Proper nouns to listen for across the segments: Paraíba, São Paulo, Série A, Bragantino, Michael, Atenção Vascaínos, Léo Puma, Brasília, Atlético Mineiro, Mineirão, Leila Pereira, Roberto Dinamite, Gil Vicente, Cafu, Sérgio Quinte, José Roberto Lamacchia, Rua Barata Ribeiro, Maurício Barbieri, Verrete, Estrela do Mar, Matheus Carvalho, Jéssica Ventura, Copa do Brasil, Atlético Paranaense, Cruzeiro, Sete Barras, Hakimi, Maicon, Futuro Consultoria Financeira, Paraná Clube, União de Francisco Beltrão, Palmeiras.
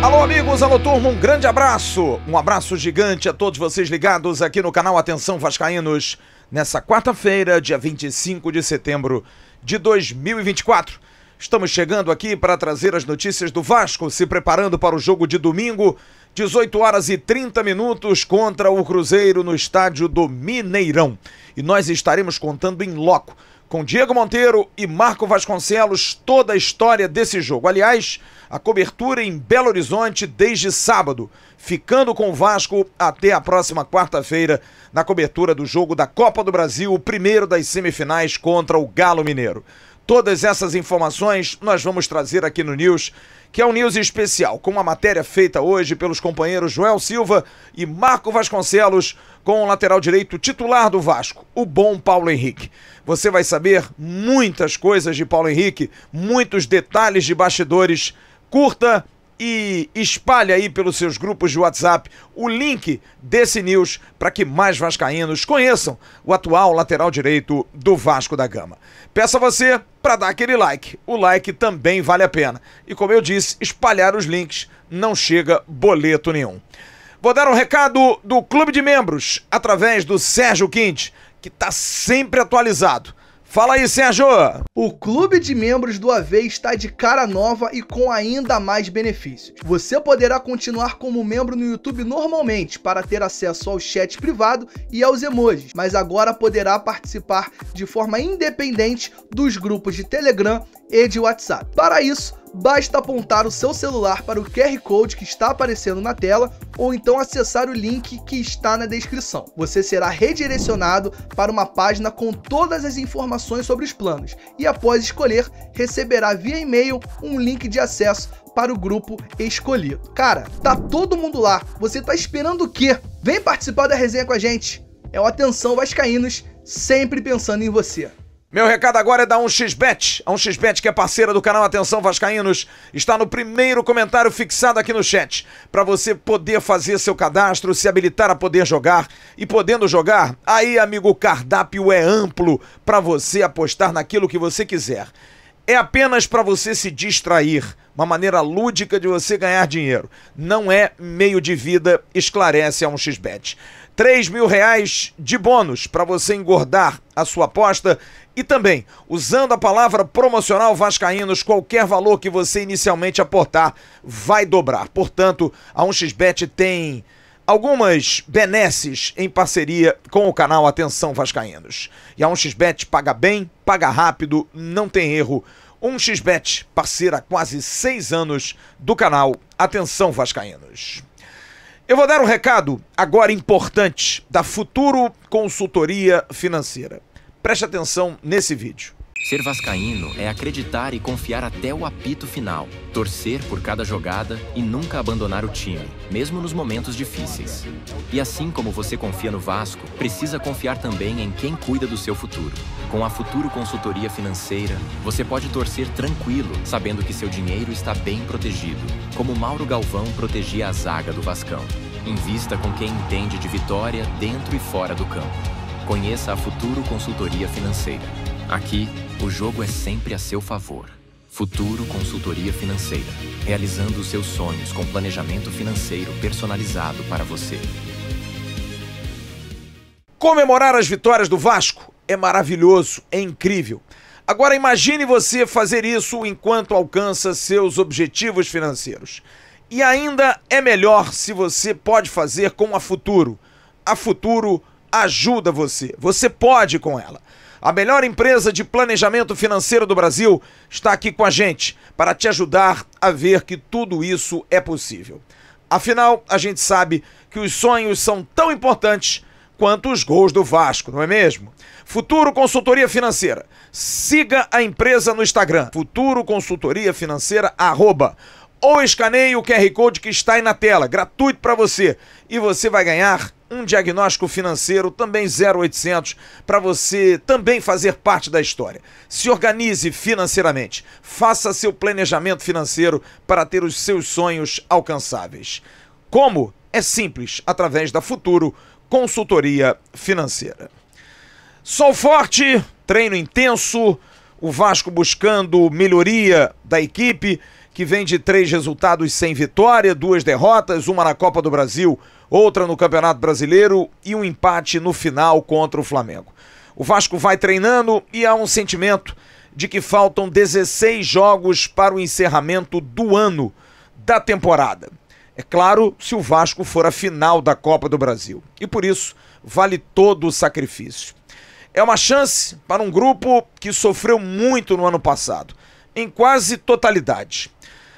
Alô amigos, alô turma, um grande abraço, gigante a todos vocês ligados aqui no canal Atenção Vascaínos, nessa quarta-feira, dia 25 de setembro de 2024. Estamos chegando aqui para trazer as notícias do Vasco, se preparando para o jogo de domingo, 18h30 contra o Cruzeiro no estádio do Mineirão. E nós estaremos contando em loco com Diego Monteiro e Marco Vasconcelos toda a história desse jogo. Aliás, a cobertura em Belo Horizonte desde sábado, ficando com o Vasco até a próxima quarta-feira na cobertura do jogo da Copa do Brasil, o primeiro das semifinais contra o Galo Mineiro. Todas essas informações nós vamos trazer aqui no News, que é um News especial, com uma matéria feita hoje pelos companheiros Joel Silva e Marco Vasconcelos, com o lateral direito titular do Vasco, o bom Paulo Henrique. Você vai saber muitas coisas de Paulo Henrique, muitos detalhes de bastidores. Curta e espalhe aí pelos seus grupos de WhatsApp o link desse News para que mais vascaínos conheçam o atual lateral direito do Vasco da Gama. Peço a você para dar aquele like. O like também vale a pena. E como eu disse, espalhar os links não chega boleto nenhum. Vou dar um recado do Clube de Membros através do Sérgio Quinte, que está sempre atualizado. Fala aí, Sérgio! O Clube de Membros do AV está de cara nova e com ainda mais benefícios. Você poderá continuar como membro no YouTube normalmente para ter acesso ao chat privado e aos emojis, mas agora poderá participar de forma independente dos grupos de Telegram e de WhatsApp. Para isso, basta apontar o seu celular para o QR Code que está aparecendo na tela ou então acessar o link que está na descrição. Você será redirecionado para uma página com todas as informações sobre os planos e, após escolher, receberá via e-mail um link de acesso para o grupo escolhido. Cara, tá todo mundo lá. Você tá esperando o quê? Vem participar da resenha com a gente. É o Atenção Vascaínos, sempre pensando em você. Meu recado agora é da 1xBET, a 1xBET que é parceira do canal Atenção Vascaínos, está no primeiro comentário fixado aqui no chat, para você poder fazer seu cadastro, se habilitar a poder jogar, e podendo jogar, aí amigo, o cardápio é amplo para você apostar naquilo que você quiser. É apenas para você se distrair, uma maneira lúdica de você ganhar dinheiro. Não é meio de vida, esclarece a 1xBET. R$3.000 de bônus para você engordar a sua aposta e também, usando a palavra promocional Vascaínos, qualquer valor que você inicialmente aportar vai dobrar. Portanto, a 1xBET tem algumas benesses em parceria com o canal Atenção Vascaínos. E a 1xBET paga bem, paga rápido, não tem erro. 1xBET, parceira há quase 6 anos do canal Atenção Vascaínos. Eu vou dar um recado agora importante da Futuro Consultoria Financeira. Preste atenção nesse vídeo. Ser vascaíno é acreditar e confiar até o apito final, torcer por cada jogada e nunca abandonar o time, mesmo nos momentos difíceis. E assim como você confia no Vasco, precisa confiar também em quem cuida do seu futuro. Com a Futuro Consultoria Financeira, você pode torcer tranquilo, sabendo que seu dinheiro está bem protegido, como Mauro Galvão protegia a zaga do Vascão. Invista com quem entende de vitória dentro e fora do campo. Conheça a Futuro Consultoria Financeira. Aqui, o jogo é sempre a seu favor. Futuro Consultoria Financeira. Realizando os seus sonhos com planejamento financeiro personalizado para você. Comemorar as vitórias do Vasco é maravilhoso, é incrível. Agora imagine você fazer isso enquanto alcança seus objetivos financeiros. E ainda é melhor se você pode fazer com a Futuro. A Futuro ajuda você. Você pode com ela. A melhor empresa de planejamento financeiro do Brasil está aqui com a gente para te ajudar a ver que tudo isso é possível. Afinal, a gente sabe que os sonhos são tão importantes quanto os gols do Vasco, não é mesmo? Futuro Consultoria Financeira. Siga a empresa no Instagram, Futuro Consultoria Financeira, @ ou escaneie o QR Code que está aí na tela, gratuito para você, e você vai ganhar um diagnóstico financeiro, também 0800, para você também fazer parte da história. Se organize financeiramente, faça seu planejamento financeiro para ter os seus sonhos alcançáveis. Como? É simples, através da Futuro Consultoria Financeira. Sol forte, treino intenso, o Vasco buscando melhoria da equipe, que vem de 3 resultados sem vitória, 2 derrotas, uma na Copa do Brasil, outra no Campeonato Brasileiro e um empate no final contra o Flamengo. O Vasco vai treinando e há um sentimento de que faltam 16 jogos para o encerramento do ano, da temporada. É claro, se o Vasco for a final da Copa do Brasil. E por isso, vale todo o sacrifício. É uma chance para um grupo que sofreu muito no ano passado, em quase totalidade.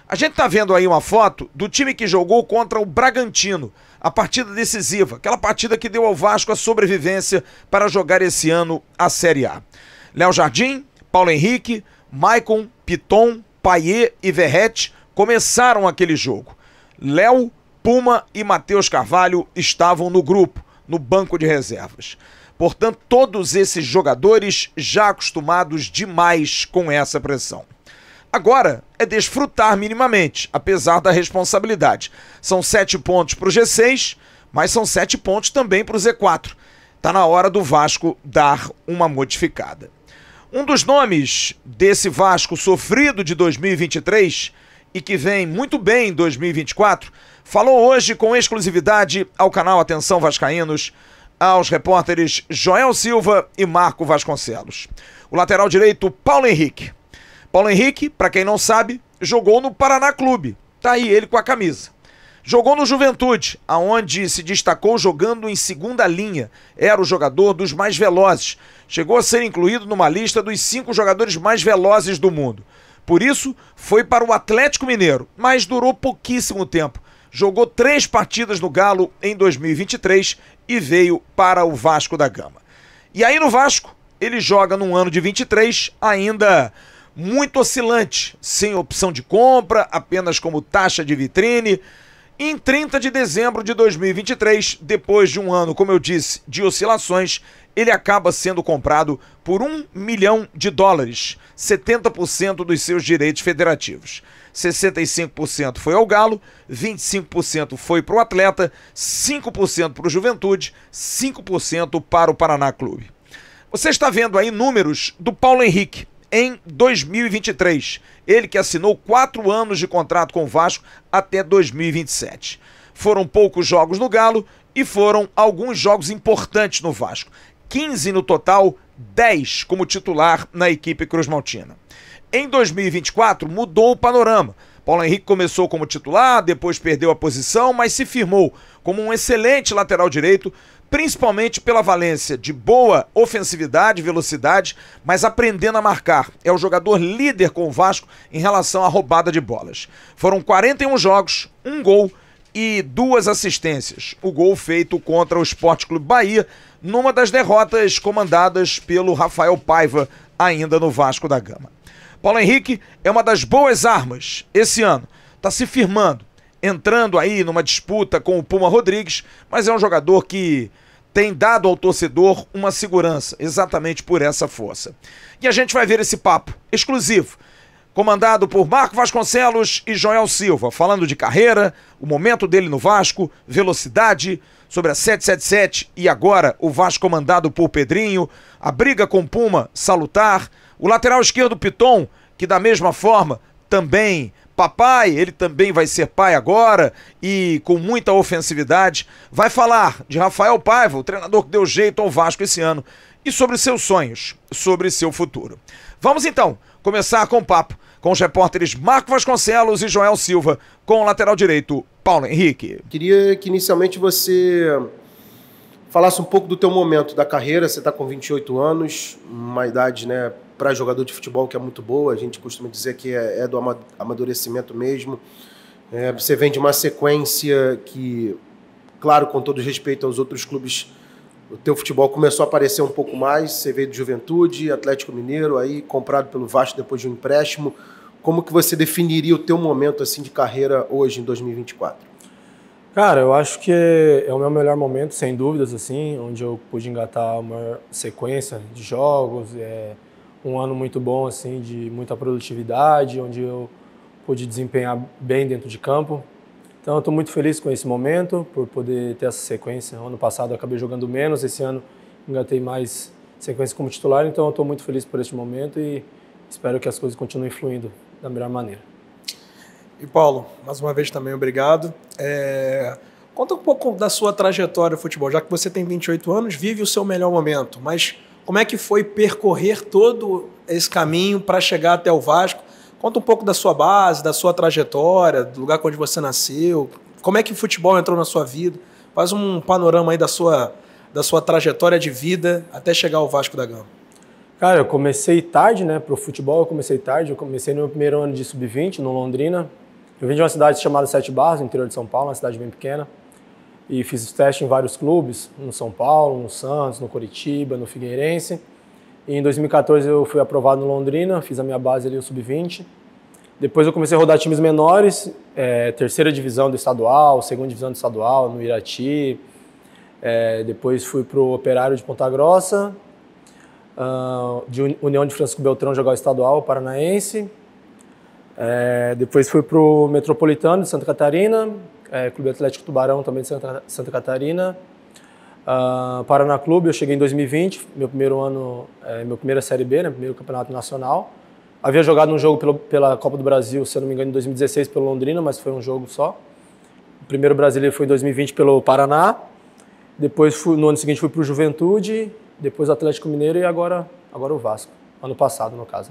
A gente está vendo aí uma foto do time que jogou contra o Bragantino, a partida decisiva, aquela partida que deu ao Vasco a sobrevivência para jogar esse ano a Série A. Léo Jardim, Paulo Henrique, Maicon, Piton, Paiva e Verrete começaram aquele jogo. Léo, Puma e Matheus Carvalho estavam no grupo, no banco de reservas. Portanto, todos esses jogadores já acostumados demais com essa pressão. Agora é desfrutar minimamente, apesar da responsabilidade. São 7 pontos para o G6, mas são 7 pontos também para o Z4. Está na hora do Vasco dar uma modificada. Um dos nomes desse Vasco sofrido de 2023... e que vem muito bem em 2024, falou hoje com exclusividade ao canal Atenção Vascaínos, aos repórteres Joel Silva e Marco Vasconcelos. O lateral direito, Paulo Henrique. Paulo Henrique, para quem não sabe, jogou no Paraná Clube, tá aí ele com a camisa. Jogou no Juventude, aonde se destacou jogando em segunda linha. Era o jogador dos mais velozes. Chegou a ser incluído numa lista dos 5 jogadores mais velozes do mundo. Por isso, foi para o Atlético Mineiro, mas durou pouquíssimo tempo. Jogou 3 partidas no Galo em 2023 e veio para o Vasco da Gama. E aí no Vasco, ele joga num ano de 23 ainda muito oscilante, sem opção de compra, apenas como taxa de vitrine. Em 30 de dezembro de 2023, depois de um ano, como eu disse, de oscilações, ele acaba sendo comprado por US$1 milhão, 70% dos seus direitos federativos. 65% foi ao Galo, 25% foi para o Atleta, 5% para o Juventude, 5% para o Paraná Clube. Você está vendo aí números do Paulo Henrique em 2023. Ele que assinou 4 anos de contrato com o Vasco até 2027. Foram poucos jogos no Galo e foram alguns jogos importantes no Vasco. 15 no total, 10 como titular na equipe cruzmaltina. Em 2024, mudou o panorama. Paulo Henrique começou como titular, depois perdeu a posição, mas se firmou como um excelente lateral direito, principalmente pela valência de boa ofensividade, velocidade, mas aprendendo a marcar. É o jogador líder com o Vasco em relação à roubada de bolas. Foram 41 jogos, 1 gol e 2 assistências. O gol feito contra o Sport Clube Bahia, numa das derrotas comandadas pelo Rafael Paiva, ainda no Vasco da Gama. Paulo Henrique é uma das boas armas esse ano. Está se firmando, entrando aí numa disputa com o Puma Rodrigues, mas é um jogador que tem dado ao torcedor uma segurança, exatamente por essa força. E a gente vai ver esse papo exclusivo, comandado por Marco Vasconcelos e Joel Silva, falando de carreira, o momento dele no Vasco, velocidade, sobre a 777 e agora o Vasco comandado por Pedrinho, a briga com Puma, salutar, o lateral esquerdo Piton, que da mesma forma também papai, ele também vai ser pai agora e com muita ofensividade, vai falar de Rafael Paiva, o treinador que deu jeito ao Vasco esse ano, e sobre seus sonhos, sobre seu futuro. Vamos então começar com o papo com os repórteres Marco Vasconcelos e Joel Silva, com o lateral direito Paulo Henrique. Queria que inicialmente você falasse um pouco do teu momento da carreira. Você está com 28 anos, uma idade, né, para jogador de futebol que é muito boa. A gente costuma dizer que é do amadurecimento mesmo. Você vem de uma sequência que, claro, com todo respeito aos outros clubes, o teu futebol começou a aparecer um pouco mais. Você veio do Juventude, Atlético Mineiro, aí comprado pelo Vasco depois de um empréstimo. Como que você definiria o teu momento assim de carreira hoje, em 2024? Cara, eu acho que é o meu melhor momento, sem dúvidas, assim, onde eu pude engatar uma sequência de jogos, um ano muito bom, assim, de muita produtividade, onde eu pude desempenhar bem dentro de campo. Então, eu estou muito feliz com esse momento, por poder ter essa sequência. Ano passado, eu acabei jogando menos. Esse ano, engatei mais sequência como titular, então eu estou muito feliz por este momento e espero que as coisas continuem fluindo da melhor maneira. E Paulo, mais uma vez também obrigado. Conta um pouco da sua trajetória no futebol, já que você tem 28 anos, vive o seu melhor momento, mas como é que foi percorrer todo esse caminho para chegar até o Vasco? Conta um pouco da sua base, da sua trajetória, do lugar onde você nasceu, como é que o futebol entrou na sua vida? Faz um panorama aí da sua trajetória de vida até chegar ao Vasco da Gama. Cara, eu comecei tarde, né, pro futebol, eu comecei tarde, eu comecei no meu primeiro ano de sub-20, no Londrina. Eu vim de uma cidade chamada Sete Barras, no interior de São Paulo, uma cidade bem pequena, e fiz teste em vários clubes, no São Paulo, no Santos, no Coritiba, no Figueirense. E em 2014 eu fui aprovado no Londrina, fiz a minha base ali no sub-20. Depois eu comecei a rodar times menores, terceira divisão do estadual, segunda divisão do estadual, no Irati. Depois fui pro Operário de Ponta Grossa, de União de Francisco Beltrão jogar o estadual, o paranaense. Depois fui pro Metropolitano de Santa Catarina, Clube Atlético Tubarão também de Santa Catarina. Paraná Clube, eu cheguei em 2020, meu primeiro ano, minha primeira Série B, né, primeiro campeonato nacional. Havia jogado um jogo pela Copa do Brasil, se eu não me engano, em 2016 pelo Londrina, mas foi um jogo só. O primeiro brasileiro foi em 2020 pelo Paraná. Depois, no ano seguinte, fui para o Juventude, depois Atlético Mineiro e agora o Vasco. Ano passado, no caso.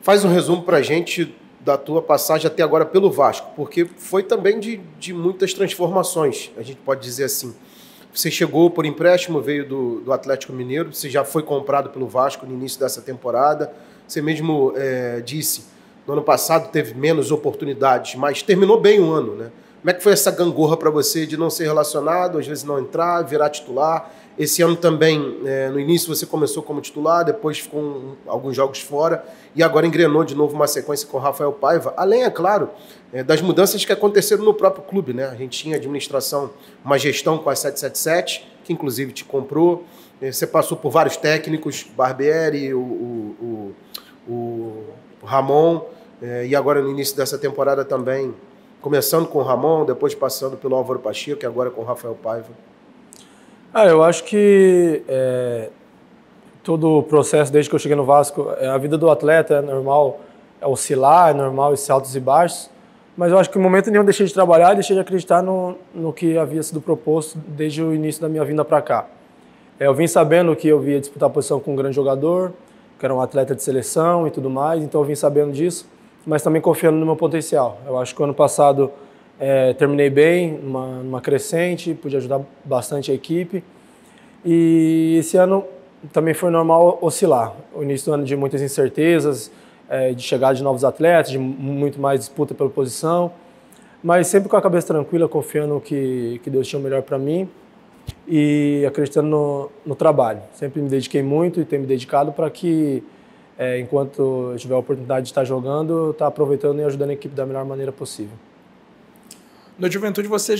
Faz um resumo para a gente da tua passagem até agora pelo Vasco, porque foi também de muitas transformações, a gente pode dizer assim. Você chegou por empréstimo, veio do Atlético Mineiro, você já foi comprado pelo Vasco no início dessa temporada. Você mesmo disse, no ano passado teve menos oportunidades, mas terminou bem o ano, né? Como é que foi essa gangorra para você de não ser relacionado, às vezes não entrar, virar titular? Esse ano também, no início você começou como titular, depois ficou alguns jogos fora e agora engrenou de novo uma sequência com o Rafael Paiva. Além, é claro, das mudanças que aconteceram no próprio clube, né? A gente tinha administração, uma gestão com a 777, que inclusive te comprou. Você passou por vários técnicos, Barbieri, o Ramon, e agora no início dessa temporada também, começando com o Ramon, depois passando pelo Álvaro Pacheco e agora com o Rafael Paiva. Eu acho que todo o processo, desde que eu cheguei no Vasco, a vida do atleta é normal oscilar, é normal esses altos e baixos, mas eu acho que em momento nenhum deixei de trabalhar, deixei de acreditar no que havia sido proposto desde o início da minha vinda para cá. Eu vim sabendo que eu via disputar a posição com um grande jogador, que era um atleta de seleção e tudo mais, então eu vim sabendo disso, mas também confiando no meu potencial. Eu acho que o ano passado terminei bem, numa crescente, pude ajudar bastante a equipe. E esse ano também foi normal oscilar. O início do ano de muitas incertezas, de chegada de novos atletas, de muito mais disputa pela posição, mas sempre com a cabeça tranquila, confiando que Deus tinha o melhor para mim e acreditando no trabalho. Sempre me dediquei muito e tenho me dedicado para que enquanto eu tiver a oportunidade de estar jogando, estar aproveitando e ajudando a equipe da melhor maneira possível. Na Juventude você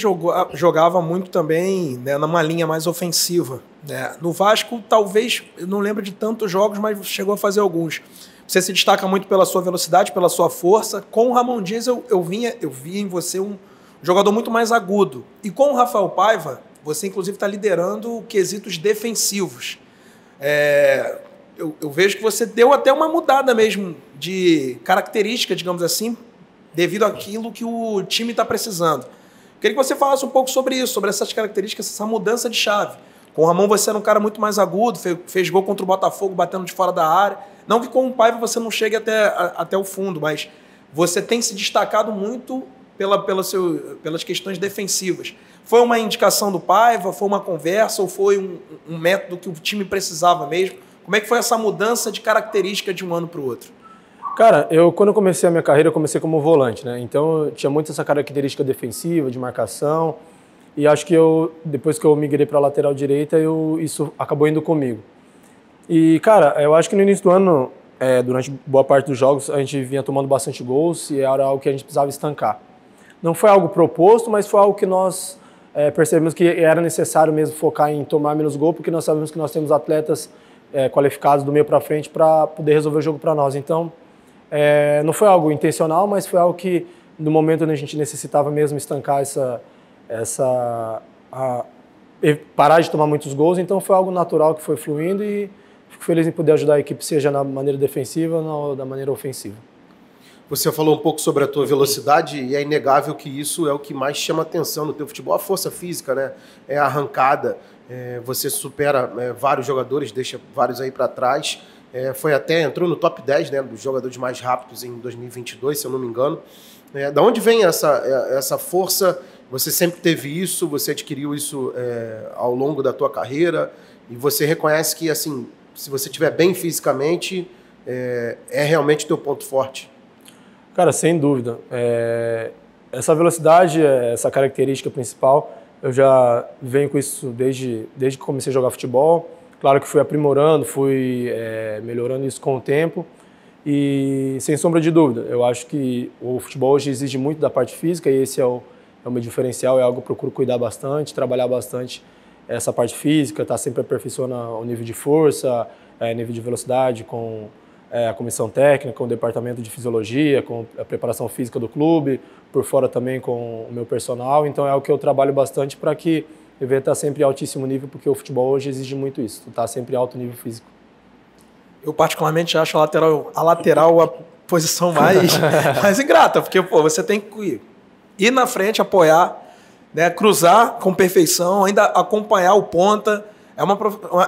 jogava muito também, né, numa linha mais ofensiva, né? No Vasco, talvez, eu não lembro de tantos jogos, mas chegou a fazer alguns. Você se destaca muito pela sua velocidade, pela sua força. Com o Ramón Díaz eu via em você um jogador muito mais agudo. E com o Rafael Paiva, você inclusive está liderando quesitos defensivos. Eu vejo que você deu até uma mudada mesmo de característica, digamos assim, devido àquilo que o time está precisando. Queria que você falasse um pouco sobre isso, sobre essas características, essa mudança de chave. Com o Ramon você era um cara muito mais agudo, fez gol contra o Botafogo batendo de fora da área. Não que com o Paiva você não chegue até o fundo, mas você tem se destacado muito pelas questões defensivas. Foi uma indicação do Paiva, foi uma conversa ou foi um método que o time precisava mesmo? Como é que foi essa mudança de característica de um ano para o outro? Cara, quando eu comecei a minha carreira, eu comecei como volante, né? Então, eu tinha muito essa característica defensiva, de marcação, e acho que depois que eu migrei para a lateral direita, isso acabou indo comigo. E, cara, eu acho que no início do ano, durante boa parte dos jogos, a gente vinha tomando bastante gols e era algo que a gente precisava estancar. Não foi algo proposto, mas foi algo que nós percebemos que era necessário mesmo focar em tomar menos gol, porque nós sabemos que nós temos atletas qualificados do meio para frente para poder resolver o jogo para nós. Então, não foi algo intencional, mas foi algo que, no momento onde a gente necessitava mesmo estancar essa, parar de tomar muitos gols, então foi algo natural que foi fluindo e fico feliz em poder ajudar a equipe, seja na maneira defensiva ou da maneira ofensiva. Você falou um pouco sobre a tua velocidade e é inegável que isso é o que mais chama atenção no teu futebol, a força física, né? É a arrancada, você supera vários jogadores, deixa vários aí para trás, entrou no top 10, né, dos jogadores mais rápidos em 2022, se eu não me engano. Da onde vem essa força? Você sempre teve isso, você adquiriu isso ao longo da tua carreira e você reconhece que, assim, se você estiver bem fisicamente, é realmente teu ponto forte? Cara, sem dúvida. Essa velocidade, essa característica principal, eu já venho com isso desde que comecei a jogar futebol. Claro que fui aprimorando, fui melhorando isso com o tempo. E, sem sombra de dúvida, eu acho que o futebol hoje exige muito da parte física e esse é o meu diferencial, é algo que eu procuro cuidar bastante, trabalhar bastante essa parte física, tá sempre aperfeiçoando o nível de força, nível de velocidade com a comissão técnica, com o departamento de fisiologia, com a preparação física do clube, por fora também com o meu personal. Então é algo que eu trabalho bastante para que eu venha estar sempre em altíssimo nível, porque o futebol hoje exige muito isso, tá sempre em alto nível físico. Eu particularmente acho a lateral a posição mais ingrata, porque pô, você tem que ir na frente, apoiar, né, cruzar com perfeição, ainda acompanhar o ponta.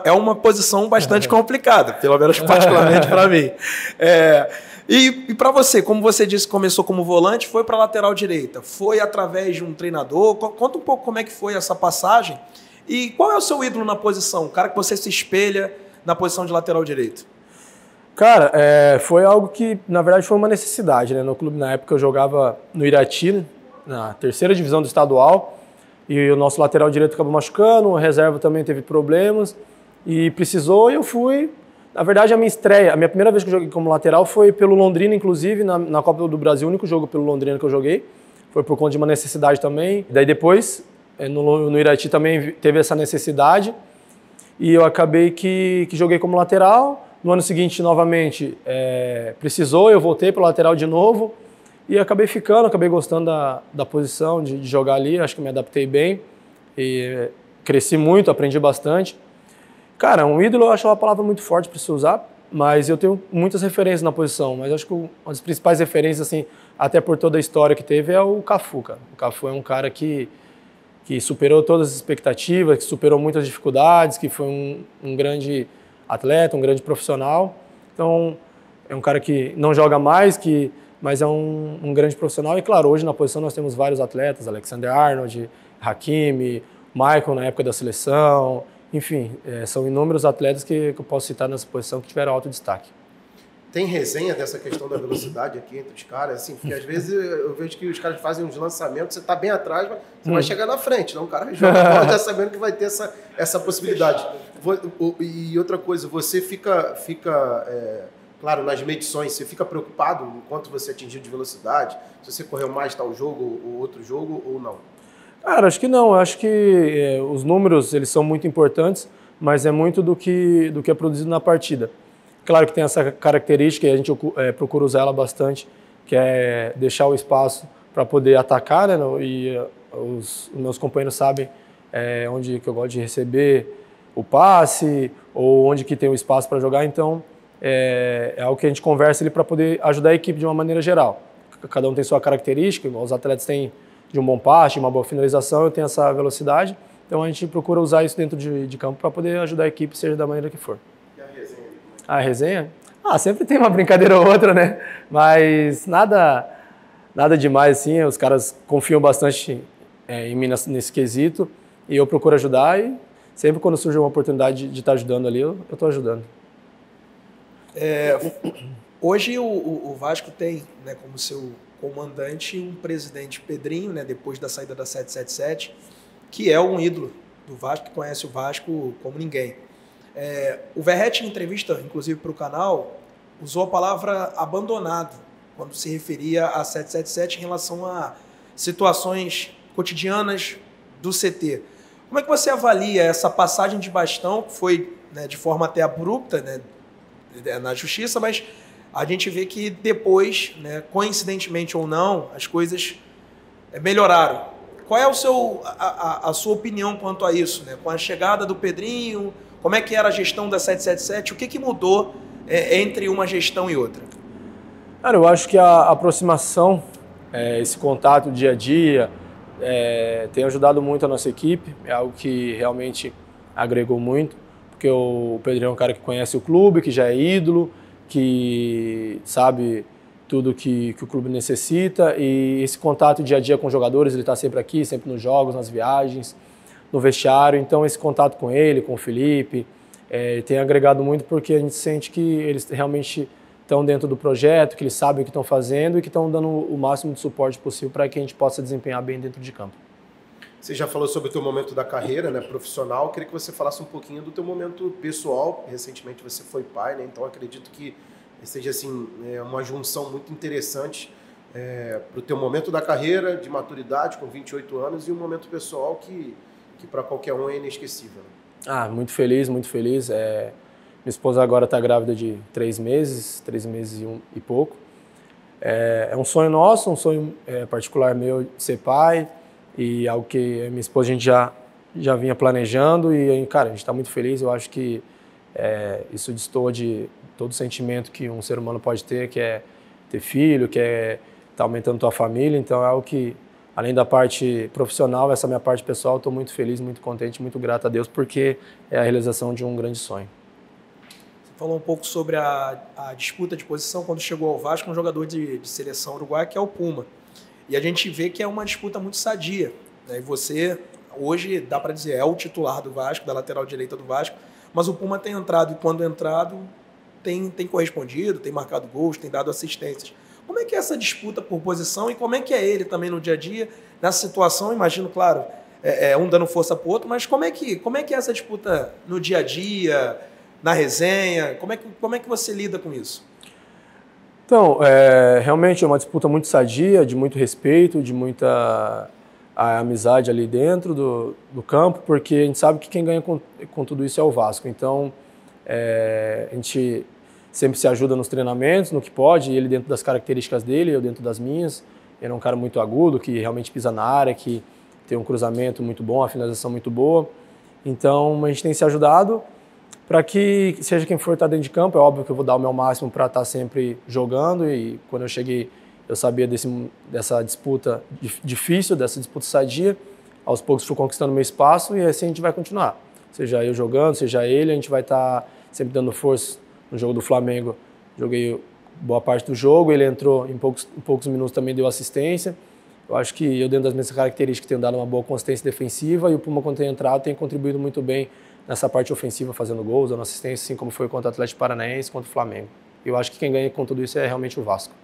É uma posição bastante complicada, pelo menos particularmente para mim. E para você, como você disse, começou como volante, foi para a lateral direita, foi através de um treinador. Conta um pouco como é que foi essa passagem e qual é o seu ídolo na posição, o cara que você se espelha na posição de lateral direito. Cara, foi algo que, na verdade, foi uma necessidade, né? No clube, na época, eu jogava no Irati, na terceira divisão do estadual, e o nosso lateral direito acabou machucando, a reserva também teve problemas, e precisou, e eu fui. Na verdade, a minha primeira vez que eu joguei como lateral foi pelo Londrina, inclusive, na Copa do Brasil, o único jogo pelo Londrina que eu joguei, foi por conta de uma necessidade também. E daí depois, no Irati também teve essa necessidade, e eu acabei que joguei como lateral. No ano seguinte, novamente, precisou, eu voltei para o lateral de novo e acabei ficando, acabei gostando da posição de jogar ali, acho que me adaptei bem e cresci muito, aprendi bastante. Cara, um ídolo eu acho uma palavra muito forte para se usar, mas eu tenho muitas referências na posição, mas acho que uma das principais referências, assim, até por toda a história que teve, é o Cafu, cara. O Cafu é um cara que superou todas as expectativas, que superou muitas dificuldades, que foi um grande atleta, um grande profissional. Então, é um cara que não joga mais, mas é um grande profissional. E, claro, hoje na posição nós temos vários atletas, Alexander Arnold, Hakimi, Michael na época da seleção. Enfim, são inúmeros atletas que eu posso citar nessa posição que tiveram alto destaque. Tem resenha dessa questão da velocidade aqui entre os caras, assim, porque às vezes eu vejo que os caras fazem uns lançamentos, você está bem atrás, mas você vai chegar na frente, não? O cara joga a bola já sabendo que vai ter essa possibilidade. E outra coisa, você fica claro, nas medições, você fica preocupado em quanto você atingiu de velocidade, se você correu mais tal jogo ou outro jogo ou não? Cara, acho que não, acho que os números, eles são muito importantes, mas é muito do que é produzido na partida. Claro que tem essa característica, e a gente procura usar ela bastante, que é deixar o espaço para poder atacar, né? E os meus companheiros sabem onde que eu gosto de receber o passe, ou onde que tem o espaço para jogar, então é algo que a gente conversa ali para poder ajudar a equipe de uma maneira geral. Cada um tem sua característica, os atletas têm de um bom passe, uma boa finalização, eu tenho essa velocidade, então a gente procura usar isso dentro de campo para poder ajudar a equipe, seja da maneira que for. A resenha? Ah, sempre tem uma brincadeira ou outra, né? Mas nada demais, assim. Os caras confiam bastante em mim nesse quesito e eu procuro ajudar e sempre quando surge uma oportunidade de estar ajudando ali, eu estou ajudando. Hoje o Vasco tem, né, como seu comandante um presidente Pedrinho, né, depois da saída da 777, que é um ídolo do Vasco, que conhece o Vasco como ninguém. O Verrete, em entrevista, inclusive para o canal, usou a palavra abandonado quando se referia a 777 em relação a situações cotidianas do CT. Como é que você avalia essa passagem de bastão, que foi, né, de forma até abrupta, né, na justiça, mas a gente vê que depois, né, coincidentemente ou não, as coisas melhoraram. Qual é o seu, a sua opinião quanto a isso, né? Com a chegada do Pedrinho, como é que era a gestão da 777? O que, que mudou entre uma gestão e outra? Cara, eu acho que a aproximação, esse contato dia a dia, tem ajudado muito a nossa equipe. É algo que realmente agregou muito, porque o Pedrinho é um cara que conhece o clube, que já é ídolo, que sabe tudo que o clube necessita, e esse contato dia a dia com os jogadores, ele está sempre aqui, sempre nos jogos, nas viagens, no vestiário. Então esse contato com ele, com o Felipe, tem agregado muito, porque a gente sente que eles realmente estão dentro do projeto, que eles sabem o que estão fazendo e que estão dando o máximo de suporte possível para que a gente possa desempenhar bem dentro de campo. Você já falou sobre o teu momento da carreira, né, profissional. Eu queria que você falasse um pouquinho do teu momento pessoal. Recentemente você foi pai, né? Então acredito que seja assim, uma junção muito interessante para o teu momento da carreira, de maturidade, com 28 anos, e um momento pessoal que para qualquer um é inesquecível. Ah, muito feliz, muito feliz. Minha esposa agora está grávida de 3 meses e pouco. É um sonho nosso, um sonho particular meu, ser pai, e algo que minha esposa, a gente já vinha planejando, e, cara, a gente está muito feliz. Eu acho que isso destoa de todo sentimento que um ser humano pode ter, que é ter filho, que é estar aumentando tua família. Então é algo que, além da parte profissional, essa minha parte pessoal, estou muito feliz, muito contente, muito grato a Deus, porque é a realização de um grande sonho. Você falou um pouco sobre a disputa de posição quando chegou ao Vasco, um jogador de seleção uruguaia, que é o Puma. E a gente vê que é uma disputa muito sadia, né? E você, hoje, dá para dizer, é o titular do Vasco, da lateral direita do Vasco, mas o Puma tem entrado, e quando entrado, tem correspondido, tem marcado gols, tem dado assistências. Como é que é essa disputa por posição, e como é que é ele também no dia a dia, nessa situação? Imagino, claro, um dando força para o outro, mas como é que é essa disputa no dia a dia, na resenha? Como é que você lida com isso? Então, realmente é uma disputa muito sadia, de muito respeito, de muita amizade ali dentro do campo, porque a gente sabe que quem ganha com tudo isso é o Vasco. Então, a gente sempre se ajuda nos treinamentos, no que pode, ele dentro das características dele, eu dentro das minhas. Ele é um cara muito agudo, que realmente pisa na área, que tem um cruzamento muito bom, uma finalização muito boa. Então a gente tem se ajudado para que, seja quem for estar dentro de campo, é óbvio que eu vou dar o meu máximo para estar sempre jogando. E quando eu cheguei, eu sabia dessa disputa difícil, dessa disputa sadia. Aos poucos fui conquistando meu espaço, e assim a gente vai continuar. Seja eu jogando, seja ele, a gente vai estar sempre dando força. No jogo do Flamengo, joguei boa parte do jogo, ele entrou em poucos minutos, também deu assistência. Eu acho que eu, dentro das minhas características, tenho dado uma boa consistência defensiva, e o Puma, quando tem entrado, tem contribuído muito bem nessa parte ofensiva, fazendo gols, dando assistência, assim como foi contra o Atlético Paranaense, contra o Flamengo. Eu acho que quem ganha com tudo isso é realmente o Vasco.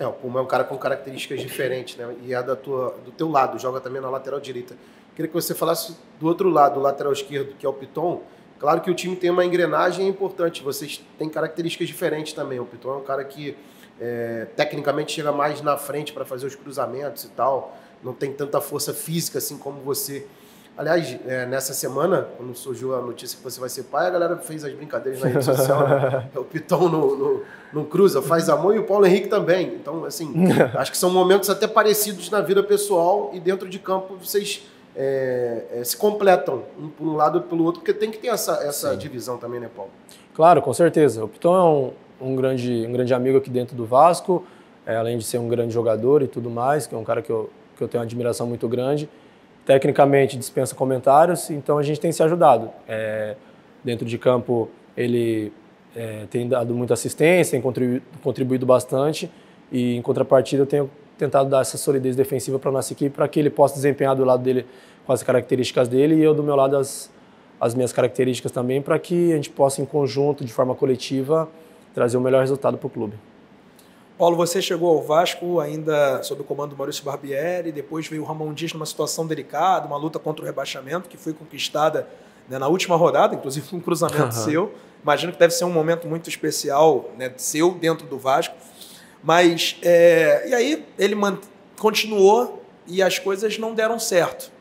O Puma é um cara com características diferentes, né? E é do teu lado, joga também na lateral direita. Queria que você falasse do outro lado, do lateral esquerdo, que é o Piton. Claro que o time tem uma engrenagem importante, vocês têm características diferentes também. O Piton é um cara que tecnicamente chega mais na frente para fazer os cruzamentos e tal, não tem tanta força física assim como você. Aliás, nessa semana, quando surgiu a notícia que você vai ser pai, a galera fez as brincadeiras na rede social, né? O Piton não cruza, faz amor, e o Paulo Henrique também. Então, assim, acho que são momentos até parecidos na vida pessoal, e dentro de campo vocês se completam, um por um lado e pelo outro, porque tem que ter essa divisão também, né, Paulo? Claro, com certeza. O Piton é um grande amigo aqui dentro do Vasco, além de ser um grande jogador e tudo mais, que é um cara que eu tenho uma admiração muito grande. Tecnicamente, dispensa comentários, então a gente tem se ajudado. Dentro de campo, ele tem dado muita assistência, tem contribuído bastante, e em contrapartida eu tenho tentado dar essa solidez defensiva para a nossa equipe, para que ele possa desempenhar do lado dele com as características dele, e eu do meu lado as minhas características também, para que a gente possa, em conjunto, de forma coletiva, trazer o melhor resultado para o clube. Paulo, você chegou ao Vasco ainda sob o comando do Maurício Barbieri, depois veio o Ramón Díaz numa situação delicada, uma luta contra o rebaixamento, que foi conquistada, né, na última rodada, inclusive com um cruzamento seu. Imagino que deve ser um momento muito especial, né, seu dentro do Vasco. Mas, e aí ele continuou, e as coisas não deram certo.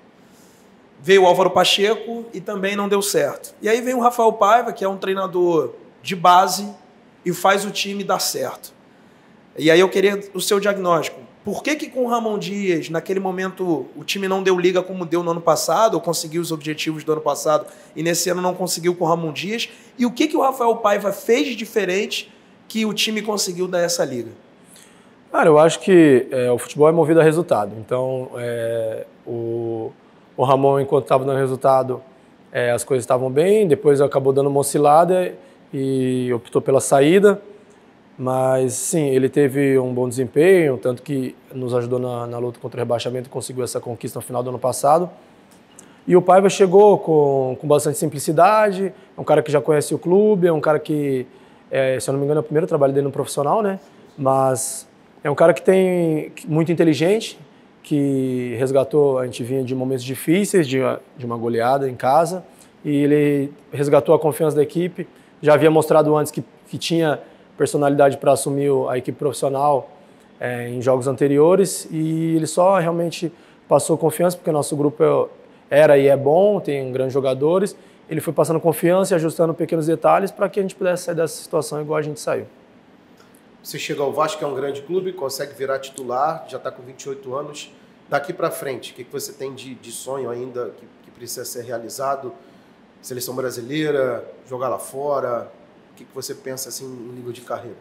Veio o Álvaro Pacheco e também não deu certo. E aí vem o Rafael Paiva, que é um treinador de base, e faz o time dar certo. E aí eu queria o seu diagnóstico. Por que que com o Ramón Díaz, naquele momento, o time não deu liga como deu no ano passado, ou conseguiu os objetivos do ano passado, e nesse ano não conseguiu com o Ramón Díaz? E o que que o Rafael Paiva fez diferente que o time conseguiu dar essa liga? Cara, eu acho que o futebol é movido a resultado. Então, o Ramón, enquanto estava dando resultado, as coisas estavam bem, depois acabou dando uma oscilada e optou pela saída. Mas, sim, ele teve um bom desempenho, tanto que nos ajudou na luta contra o rebaixamento, conseguiu essa conquista no final do ano passado. E o Paiva chegou com bastante simplicidade, é um cara que já conhece o clube, é um cara que, se eu não me engano, é o primeiro trabalho dele no profissional, né? Mas é um cara que muito inteligente, que resgatou, a gente vinha de momentos difíceis, de uma goleada em casa, e ele resgatou a confiança da equipe, já havia mostrado antes que tinha personalidade para assumir a equipe profissional em jogos anteriores, e ele só realmente passou confiança, porque o nosso grupo era e é bom, tem grandes jogadores, ele foi passando confiança e ajustando pequenos detalhes para que a gente pudesse sair dessa situação igual a gente saiu. Você chega ao Vasco, é um grande clube, consegue virar titular, já está com 28 anos, daqui para frente, o que você tem de sonho ainda que precisa ser realizado? Seleção brasileira, jogar lá fora... O que você pensa assim em nível de carreira?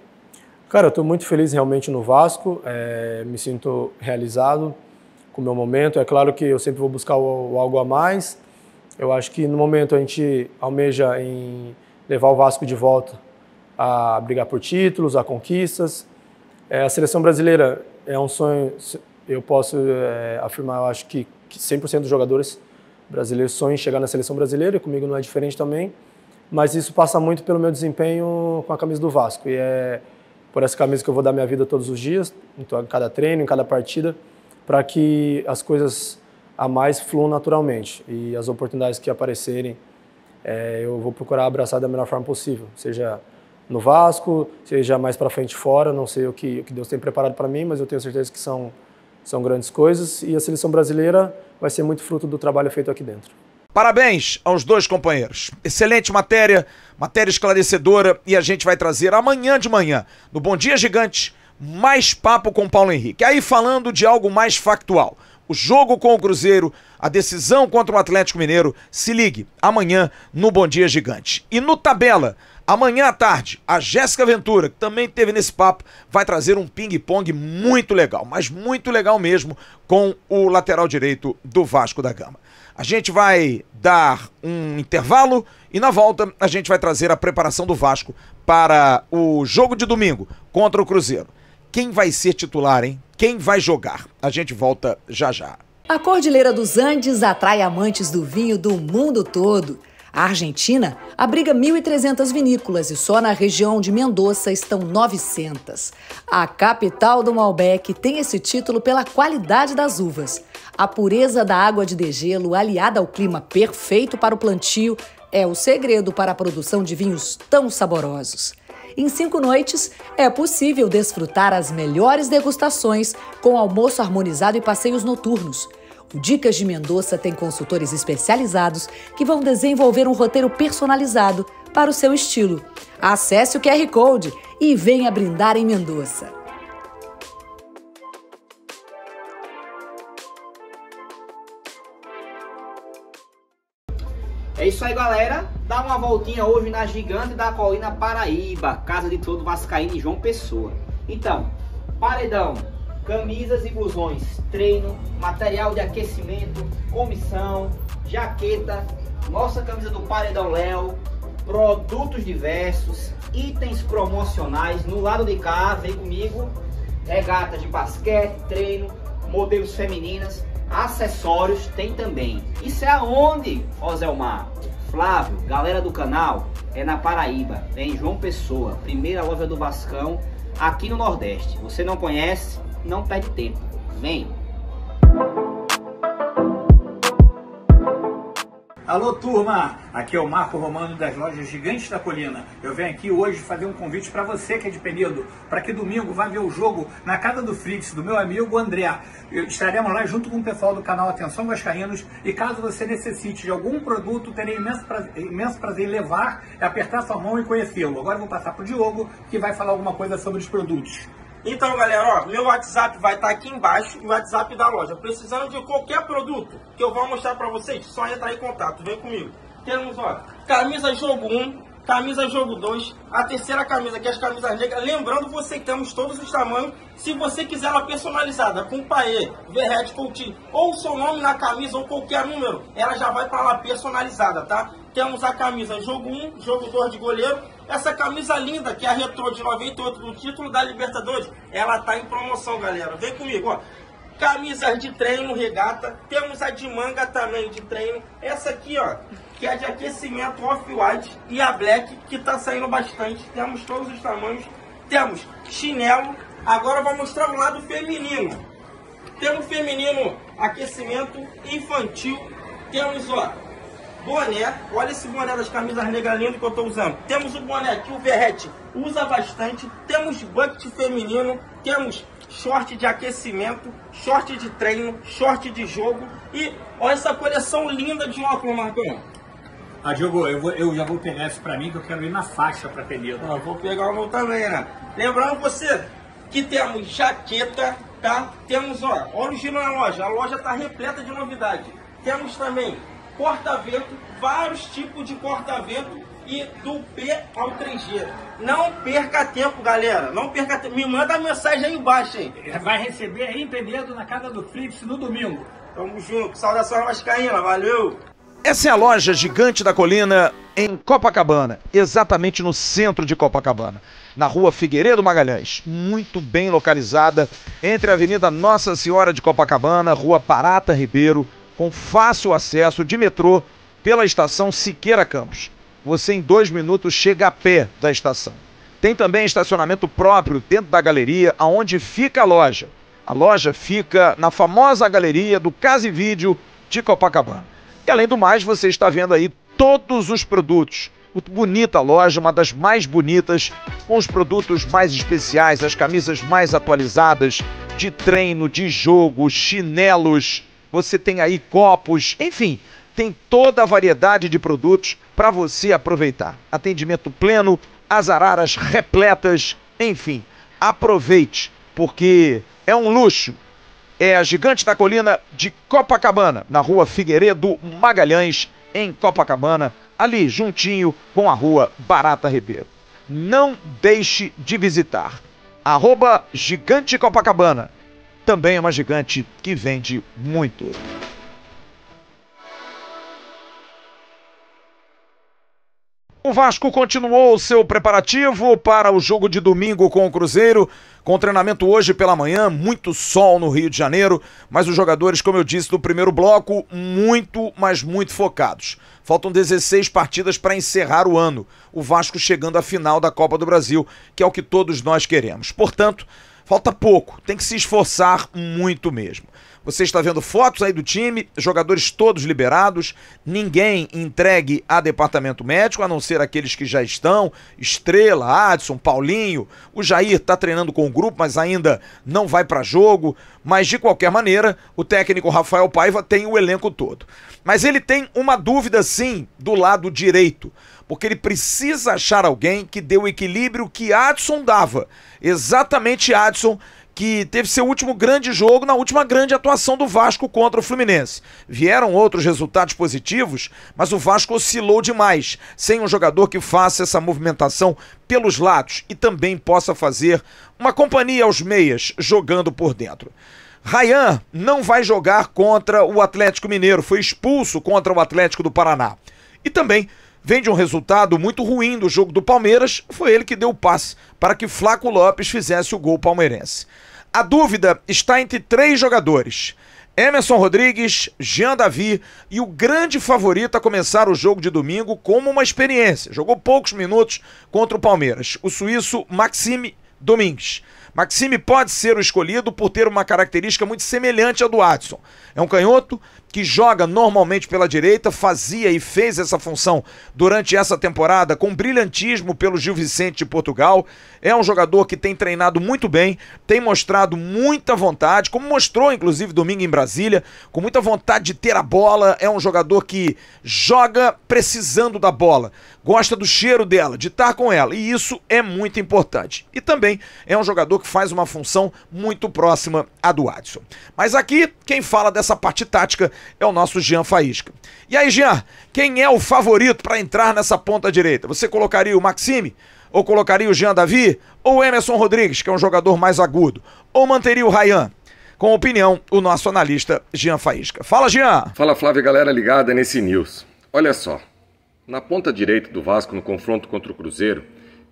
Cara, eu estou muito feliz realmente no Vasco, me sinto realizado com o meu momento. É claro que eu sempre vou buscar o algo a mais. Eu acho que no momento a gente almeja em levar o Vasco de volta a brigar por títulos, a conquistas. A seleção brasileira é um sonho, eu posso afirmar, eu acho que 100% dos jogadores brasileiros sonham em chegar na seleção brasileira, e comigo não é diferente também. Mas isso passa muito pelo meu desempenho com a camisa do Vasco. E é por essa camisa que eu vou dar minha vida todos os dias, então, em cada treino, em cada partida, para que as coisas a mais fluam naturalmente. E as oportunidades que aparecerem, eu vou procurar abraçar da melhor forma possível. Seja no Vasco, seja mais para frente fora, não sei o que Deus tem preparado para mim, mas eu tenho certeza que são grandes coisas. E a seleção brasileira vai ser muito fruto do trabalho feito aqui dentro. Parabéns aos dois companheiros. Excelente matéria esclarecedora, e a gente vai trazer amanhã de manhã, no Bom Dia Gigante, mais papo com Paulo Henrique. Aí falando de algo mais factual, o jogo com o Cruzeiro, a decisão contra o Atlético Mineiro. Se ligue amanhã no Bom Dia Gigante. E no Tabela, amanhã à tarde, a Jéssica Ventura, que também esteve nesse papo, vai trazer um ping-pong muito legal, mas muito legal mesmo, com o lateral direito do Vasco da Gama. A gente vai dar um intervalo e na volta a gente vai trazer a preparação do Vasco para o jogo de domingo contra o Cruzeiro. Quem vai ser titular, hein? Quem vai jogar? A gente volta já já. A Cordilheira dos Andes atrai amantes do vinho do mundo todo. A Argentina abriga 1.300 vinícolas e só na região de Mendoza estão 900. A capital do Malbec tem esse título pela qualidade das uvas. A pureza da água de degelo, aliada ao clima perfeito para o plantio, é o segredo para a produção de vinhos tão saborosos. Em 5 noites, é possível desfrutar as melhores degustações com almoço harmonizado e passeios noturnos. O Dicas de Mendoza tem consultores especializados que vão desenvolver um roteiro personalizado para o seu estilo. Acesse o QR Code e venha brindar em Mendoza. É isso aí, galera. Dá uma voltinha hoje na Gigante da Colina Paraíba, casa de todo vascaíno e João Pessoa. Então, paredão, camisas e blusões, treino, material de aquecimento, comissão, jaqueta, nossa camisa do Paredão Léo, produtos diversos, itens promocionais. No lado de cá, vem comigo, regatas de basquete, treino, modelos femininas, acessórios tem também. Isso é aonde, Oselmar? Flávio, galera do canal, é na Paraíba, em João Pessoa, primeira loja do Vascão, aqui no Nordeste. Você não conhece? Não perde tempo. Vem! Alô, turma! Aqui é o Marco Romano das lojas Gigantes da Colina. Eu venho aqui hoje fazer um convite para você que é de Penedo, para que domingo vá ver o jogo na casa do Fritz, do meu amigo André. Estaremos lá junto com o pessoal do canal Atenção Vascaínos, e caso você necessite de algum produto, terei imenso prazer em levar, apertar sua mão e conhecê-lo. Agora eu vou passar para o Diogo, que vai falar alguma coisa sobre os produtos. Então, galera, ó, meu WhatsApp vai estar aqui embaixo e o WhatsApp da loja. Precisando de qualquer produto que eu vou mostrar pra vocês, só entrar em contato. Vem comigo. Temos, ó, camisa jogo 1, camisa jogo 2, a terceira camisa, que é as camisas negras. Lembrando, você que temos todos os tamanhos. Se você quiser ela personalizada, com paê, Verrete, Coutinho, ou seu nome na camisa, ou qualquer número, ela já vai para lá personalizada, tá? Temos a camisa jogo 1, jogo 2 de goleiro. Essa camisa linda, que é a retrô de 98 do título da Libertadores, ela tá em promoção, galera. Vem comigo, ó. Camisas de treino, regata. Temos a de manga também de treino. Essa aqui, ó, que é de aquecimento off-white, e a black, que tá saindo bastante. Temos todos os tamanhos. Temos chinelo. Agora eu vou mostrar o lado feminino. Temos feminino aquecimento infantil. Temos, ó, boné. Olha esse boné das camisas negras lindo que eu tô usando. Temos o boné que o Verrete usa bastante. Temos bucket feminino. Temos short de aquecimento, short de treino, short de jogo. E olha essa coleção linda de óculos, Marcão. Ah, Diogo, eu já vou pegar esse pra mim, que eu quero ir na faixa pra pedir. Ah, vou pegar o meu também, né? Lembrando você que temos jaqueta, tá? Temos, ó, olha o giro na loja. A loja tá repleta de novidade. Temos também corta-vento, vários tipos de corta-vento, e do P ao 3G. Não perca tempo, galera. Não perca tempo. Me manda a mensagem aí embaixo, hein? Vai receber aí, empenhado na casa do Flips no domingo. Tamo junto. Saudações vascaína. Valeu! Essa é a loja Gigante da Colina em Copacabana, exatamente no centro de Copacabana, na rua Figueiredo Magalhães, muito bem localizada entre a Avenida Nossa Senhora de Copacabana, Rua Parata Ribeiro, com fácil acesso de metrô pela estação Siqueira Campos. Você em 2 minutos chega a pé da estação. Tem também estacionamento próprio dentro da galeria, aonde fica a loja. A loja fica na famosa galeria do Casa e Vídeo de Copacabana. E além do mais, você está vendo aí todos os produtos. Muito bonita a loja, uma das mais bonitas, com os produtos mais especiais, as camisas mais atualizadas, de treino, de jogo, chinelos. Você tem aí copos, enfim, tem toda a variedade de produtos para você aproveitar. Atendimento pleno, as araras repletas, enfim. Aproveite, porque é um luxo. É a Gigante da Colina de Copacabana, na rua Figueiredo Magalhães, em Copacabana, ali juntinho com a rua Barata Ribeiro. Não deixe de visitar. @ Gigante Copacabana. Também é uma gigante que vende muito. O Vasco continuou o seu preparativo para o jogo de domingo com o Cruzeiro, com treinamento hoje pela manhã, muito sol no Rio de Janeiro, mas os jogadores, como eu disse no primeiro bloco, muito, mas muito focados. Faltam 16 partidas para encerrar o ano, o Vasco chegando à final da Copa do Brasil, que é o que todos nós queremos. Portanto, falta pouco, tem que se esforçar muito mesmo. Você está vendo fotos aí do time, jogadores todos liberados, ninguém entregue a departamento médico, a não ser aqueles que já estão, Estrela, Adson, Paulinho, o Jair está treinando com o grupo, mas ainda não vai para jogo, mas de qualquer maneira, o técnico Rafael Paiva tem o elenco todo. Mas ele tem uma dúvida sim do lado direito, porque ele precisa achar alguém que dê o equilíbrio que Adson dava, exatamente Adson, que teve seu último grande jogo na última grande atuação do Vasco contra o Fluminense. Vieram outros resultados positivos, mas o Vasco oscilou demais, sem um jogador que faça essa movimentação pelos lados e também possa fazer uma companhia aos meias jogando por dentro. Rayan não vai jogar contra o Atlético Mineiro, foi expulso contra o Atlético do Paraná. E também vem de um resultado muito ruim do jogo do Palmeiras, foi ele que deu o passe para que Flaco Lopes fizesse o gol palmeirense. A dúvida está entre 3 jogadores, Emerson Rodrigues, Jean Davi e o grande favorito a começar o jogo de domingo como uma experiência. Jogou poucos minutos contra o Palmeiras, o suíço Maxime Domingues. Maxime pode ser o escolhido por ter uma característica muito semelhante à do Adson. É um canhoto que joga normalmente pela direita, fazia e fez essa função durante essa temporada com brilhantismo pelo Gil Vicente de Portugal. É um jogador que tem treinado muito bem, tem mostrado muita vontade, como mostrou inclusive domingo em Brasília, com muita vontade de ter a bola. É um jogador que joga precisando da bola, gosta do cheiro dela, de estar com ela, e isso é muito importante. E também é um jogador que faz uma função muito próxima à do Adson. Mas aqui, quem fala dessa parte tática é o nosso Jean Faísca. E aí, Jean, quem é o favorito para entrar nessa ponta direita? Você colocaria o Maxime? Ou colocaria o Jean Davi? Ou Emerson Rodrigues, que é um jogador mais agudo? Ou manteria o Rayan? Com opinião, o nosso analista Jean Faísca. Fala, Jean! Fala, Flávio, galera ligada nesse News. Olha só, na ponta direita do Vasco, no confronto contra o Cruzeiro,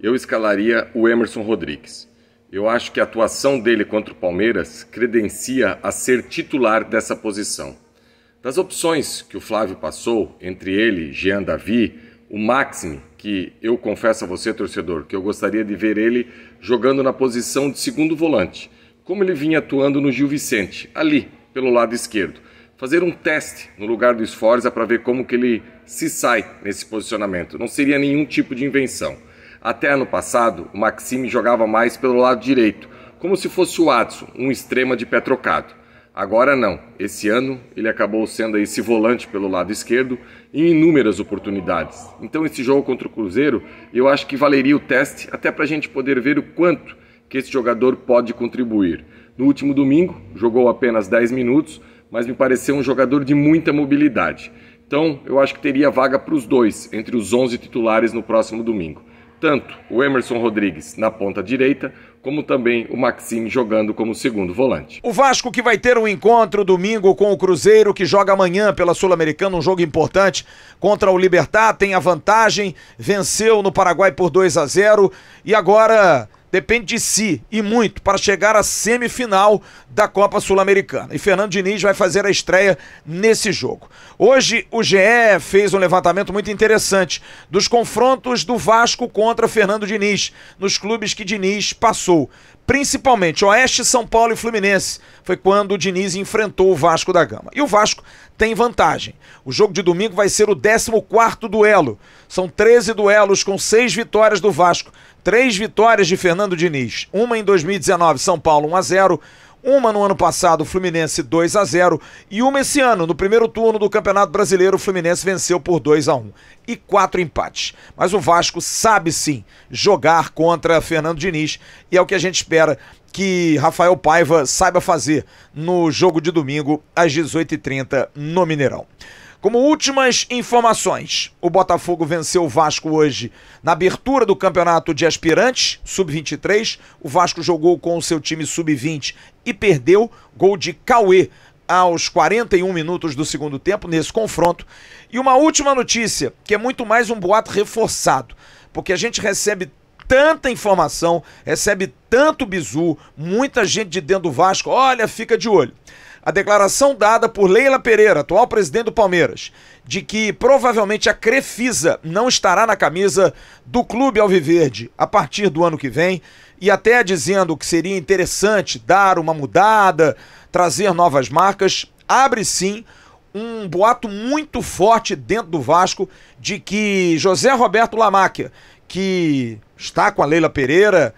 eu escalaria o Emerson Rodrigues. Eu acho que a atuação dele contra o Palmeiras credencia a ser titular dessa posição. Das opções que o Flávio passou, entre ele, Jean Davi, o Maxime, que eu confesso a você, torcedor, que eu gostaria de ver ele jogando na posição de segundo volante, como ele vinha atuando no Gil Vicente, ali, pelo lado esquerdo. Fazer um teste no lugar do Sforza para ver como que ele se sai nesse posicionamento. Não seria nenhum tipo de invenção. Até ano passado, o Maxime jogava mais pelo lado direito, como se fosse o Adson, um extrema de pé trocado. Agora não, esse ano ele acabou sendo esse volante pelo lado esquerdo em inúmeras oportunidades. Então esse jogo contra o Cruzeiro, eu acho que valeria o teste, até para a gente poder ver o quanto que esse jogador pode contribuir. No último domingo, jogou apenas 10 minutos, mas me pareceu um jogador de muita mobilidade. Então eu acho que teria vaga para os dois, entre os 11 titulares no próximo domingo. Tanto o Emerson Rodrigues na ponta direita, como também o Maxime jogando como segundo volante. O Vasco, que vai ter um encontro domingo com o Cruzeiro, que joga amanhã pela Sul-Americana, um jogo importante contra o Libertad, tem a vantagem, venceu no Paraguai por 2-0 e agora depende de si, e muito, para chegar à semifinal da Copa Sul-Americana. E Fernando Diniz vai fazer a estreia nesse jogo. Hoje o GE fez um levantamento muito interessante dos confrontos do Vasco contra Fernando Diniz, nos clubes que Diniz passou. Principalmente Oeste, São Paulo e Fluminense, foi quando o Diniz enfrentou o Vasco da Gama. E o Vasco tem vantagem. O jogo de domingo vai ser o 14º duelo. São 13 duelos com 6 vitórias do Vasco, 3 vitórias de Fernando Diniz. Uma em 2019, São Paulo 1-0, uma no ano passado, o Fluminense 2-0 e uma esse ano, no primeiro turno do Campeonato Brasileiro, o Fluminense venceu por 2-1 e 4 empates. Mas o Vasco sabe sim jogar contra Fernando Diniz, e é o que a gente espera que Rafael Paiva saiba fazer no jogo de domingo às 18h30 no Mineirão. Como últimas informações, o Botafogo venceu o Vasco hoje na abertura do campeonato de aspirantes, sub-23. O Vasco jogou com o seu time sub-20 e perdeu. Gol de Cauê aos 41 minutos do segundo tempo nesse confronto. E uma última notícia, que é muito mais um boato reforçado, porque a gente recebe tanta informação, recebe tanto bizu, muita gente de dentro do Vasco, olha, fica de olho. A declaração dada por Leila Pereira, atual presidente do Palmeiras, de que provavelmente a Crefisa não estará na camisa do Clube Alviverde a partir do ano que vem, e até dizendo que seria interessante dar uma mudada, trazer novas marcas, abre sim um boato muito forte dentro do Vasco de que José Roberto Lamacchia, que está com a Leila Pereira,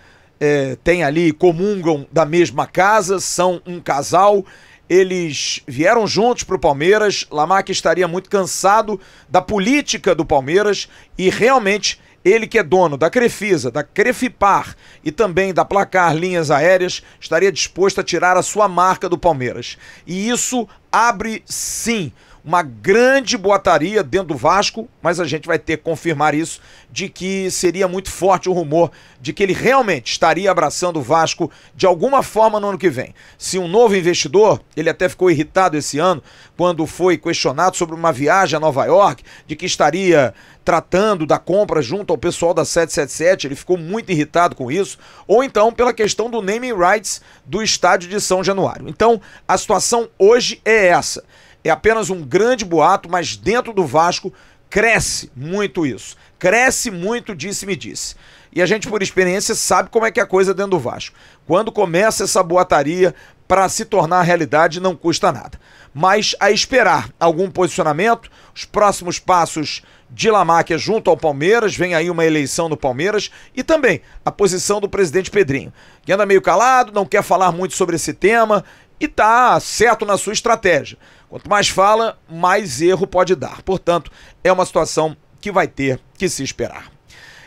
tem ali, comungam da mesma casa, são um casal. Eles vieram juntos para o Palmeiras. Lamacchia estaria muito cansado da política do Palmeiras e realmente ele, que é dono da Crefisa, da Crefipar e também da Placar Linhas Aéreas, estaria disposto a tirar a sua marca do Palmeiras. E isso abre sim uma grande boataria dentro do Vasco, mas a gente vai ter que confirmar isso, de que seria muito forte o rumor de que ele realmente estaria abraçando o Vasco de alguma forma no ano que vem. Se um novo investidor, ele até ficou irritado esse ano, quando foi questionado sobre uma viagem a Nova York, de que estaria tratando da compra junto ao pessoal da 777, ele ficou muito irritado com isso, ou então pela questão do naming rights do estádio de São Januário. Então, a situação hoje é essa. É apenas um grande boato, mas dentro do Vasco cresce muito isso. Cresce muito disse-me-disse. E a gente, por experiência, sabe como é que é a coisa dentro do Vasco. Quando começa essa boataria, para se tornar realidade não custa nada. Mas a esperar algum posicionamento, os próximos passos de Lamarck junto ao Palmeiras, vem aí uma eleição no Palmeiras e também a posição do presidente Pedrinho, que anda meio calado, não quer falar muito sobre esse tema e tá certo na sua estratégia. Quanto mais fala, mais erro pode dar. Portanto, é uma situação que vai ter que se esperar.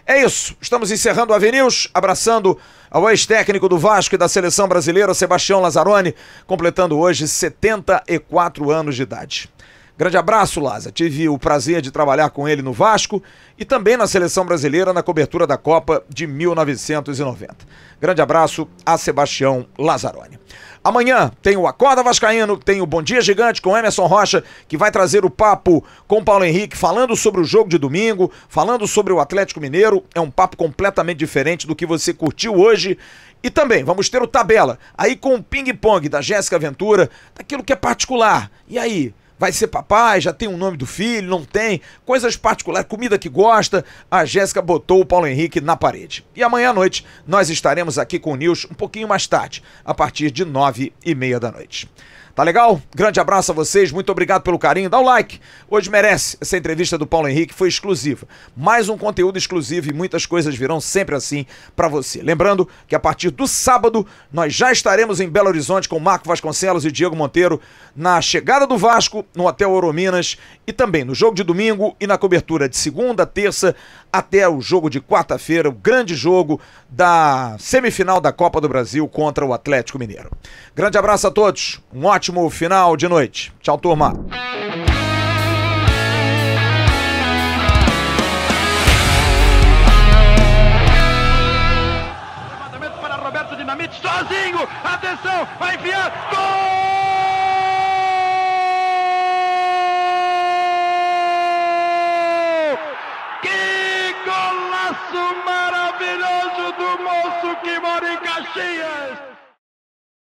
É isso, estamos encerrando o AVNews, abraçando ao ex-técnico do Vasco e da seleção brasileira, Sebastião Lazzaroni, completando hoje 74 anos de idade. Grande abraço, Laza. Tive o prazer de trabalhar com ele no Vasco e também na seleção brasileira na cobertura da Copa de 1990. Grande abraço a Sebastião Lazzaroni. Amanhã tem o Acorda Vascaíno, tem o Bom Dia Gigante com Emerson Rocha, que vai trazer o papo com Paulo Henrique, falando sobre o jogo de domingo, falando sobre o Atlético Mineiro. É um papo completamente diferente do que você curtiu hoje. E também vamos ter o Tabela, aí com o ping-pong da Jéssica Ventura, daquilo que é particular. E aí? Vai ser papai, já tem o nome do filho, não tem, coisas particulares, comida que gosta. A Jéssica botou o Paulo Henrique na parede. E amanhã à noite nós estaremos aqui com o News um pouquinho mais tarde, a partir de 21h30. Tá legal? Grande abraço a vocês, muito obrigado pelo carinho, dá um like. Hoje merece, essa entrevista do Paulo Henrique foi exclusiva. Mais um conteúdo exclusivo e muitas coisas virão sempre assim pra você. Lembrando que a partir do sábado nós já estaremos em Belo Horizonte com Marco Vasconcelos e Diego Monteiro na chegada do Vasco, no Hotel Orominas e também no jogo de domingo e na cobertura de segunda, terça até o jogo de quarta-feira, o grande jogo da semifinal da Copa do Brasil contra o Atlético Mineiro. Grande abraço a todos, um ótimo final de noite. Tchau, turma. Para Roberto Dinamite, sozinho, atenção, vai enfiar, gol! Que golaço maravilhoso do moço que mora em Caxias!